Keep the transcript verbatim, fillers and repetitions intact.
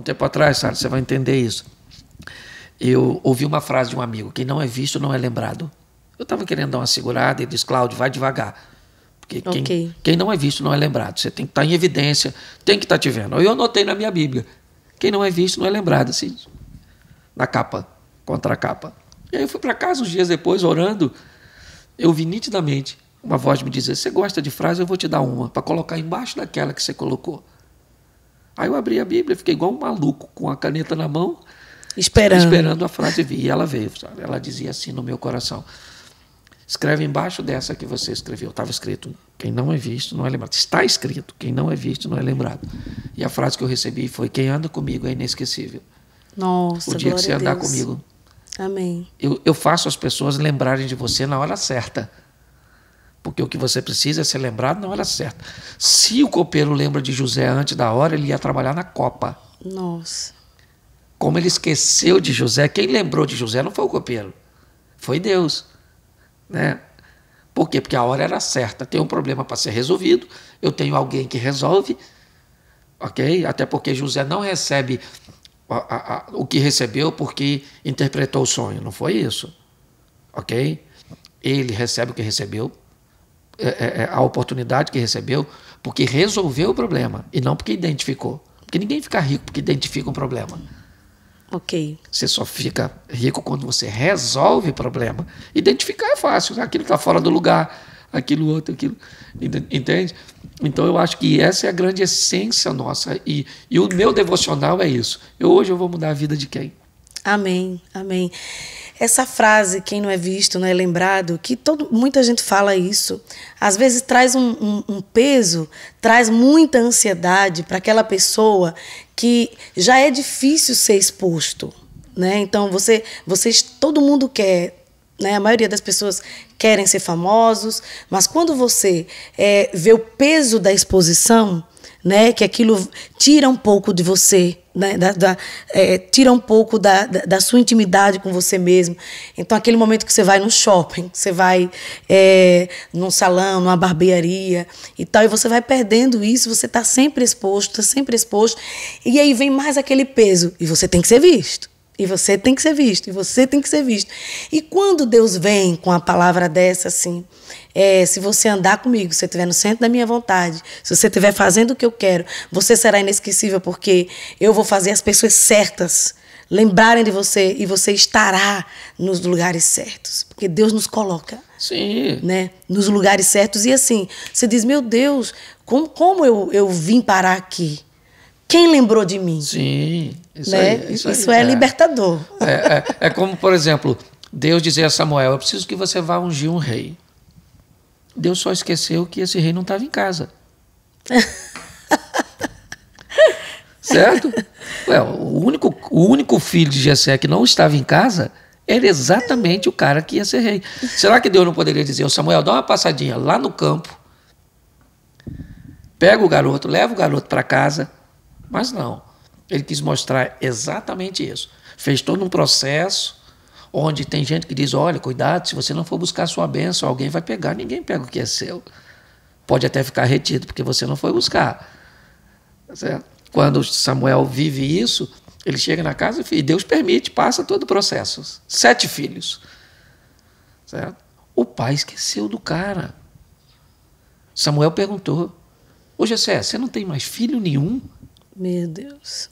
um tempo atrás, sabe, você vai entender isso. Eu ouvi uma frase de um amigo: quem não é visto não é lembrado. Eu estava querendo dar uma segurada e disse: Cláudio, vai devagar. Porque quem, okay. quem não é visto não é lembrado. Você tem que estar em evidência, tem que estar te vendo. Eu anotei na minha Bíblia: quem não é visto não é lembrado. Assim, na capa, contra a capa. E aí eu fui para casa uns dias depois, orando, eu vi nitidamente uma voz me dizer: você gosta de frase? Eu vou te dar uma, para colocar embaixo daquela que você colocou. Aí eu abri a Bíblia, fiquei igual um maluco, com a caneta na mão, esperando, esperando a frase vir. E ela veio, sabe? Ela dizia assim no meu coração: escreve embaixo dessa que você escreveu. Estava escrito: quem não é visto não é lembrado. Está escrito: quem não é visto não é lembrado. E a frase que eu recebi foi: quem anda comigo é inesquecível. Nossa, o dia que você andar comigo. Amém. Eu, eu faço as pessoas lembrarem de você na hora certa. Porque o que você precisa é ser lembrado na hora certa. Se o copeiro lembra de José antes da hora, ele ia trabalhar na copa. Nossa. Como ele esqueceu de José, quem lembrou de José não foi o copeiro, foi Deus. Né? Por quê? Porque a hora era certa. Tem um problema para ser resolvido, eu tenho alguém que resolve, ok? Até porque José não recebe a, a, a, o que recebeu porque interpretou o sonho, não foi isso, ok? Ele recebe o que recebeu, é, é, a oportunidade que recebeu, porque resolveu o problema e não porque identificou. Porque ninguém fica rico porque identifica um problema. Ok. Você só fica rico quando você resolve o problema. Identificar é fácil, aquilo está fora do lugar, aquilo outro, aquilo, entende? Então eu acho que essa é a grande essência nossa, e, e o meu devocional é isso. Eu, hoje eu vou mudar a vida de quem? Amém, amém. Essa frase, quem não é visto, não é lembrado, que todo, muita gente fala isso, às vezes traz um, um, um peso, traz muita ansiedade para aquela pessoa que já é difícil ser exposto, né? Então, você, vocês, todo mundo quer, né? A maioria das pessoas querem ser famosos, mas quando você é, vê o peso da exposição, né, que aquilo tira um pouco de você, né, da, da, é, tira um pouco da, da, da sua intimidade com você mesmo. Então, aquele momento que você vai no shopping, você vai é, num salão, numa barbearia e tal, e você vai perdendo isso, você está sempre exposto, está sempre exposto, e aí vem mais aquele peso, e você tem que ser visto. E você tem que ser visto, e você tem que ser visto. E quando Deus vem com a palavra dessa, assim, é, se você andar comigo, se você estiver no centro da minha vontade, se você estiver fazendo o que eu quero, você será inesquecível, porque eu vou fazer as pessoas certas lembrarem de você, e você estará nos lugares certos. Porque Deus nos coloca, sim, né, nos lugares certos. E assim, você diz: meu Deus, como, como eu, eu vim parar aqui? Quem lembrou de mim? Sim, isso, né? aí, isso, isso aí, é, é libertador. É, é, é como, por exemplo, Deus dizer a Samuel: eu preciso que você vá ungir um rei. Deus só esqueceu que esse rei não estava em casa. Certo? Ué, o, único, o único filho de Jessé que não estava em casa era exatamente o cara que ia ser rei. Será que Deus não poderia dizer: o Samuel, dá uma passadinha lá no campo, pega o garoto, leva o garoto para casa? Mas não, ele quis mostrar exatamente isso. Fez todo um processo onde tem gente que diz: olha, cuidado, se você não for buscar sua bênção, alguém vai pegar. Ninguém pega o que é seu. Pode até ficar retido, porque você não foi buscar. Certo? Quando Samuel vive isso, ele chega na casa e Deus permite, passa todo o processo. Sete filhos. Certo? O pai esqueceu do cara. Samuel perguntou: ô José, você não tem mais filho nenhum? Meu Deus.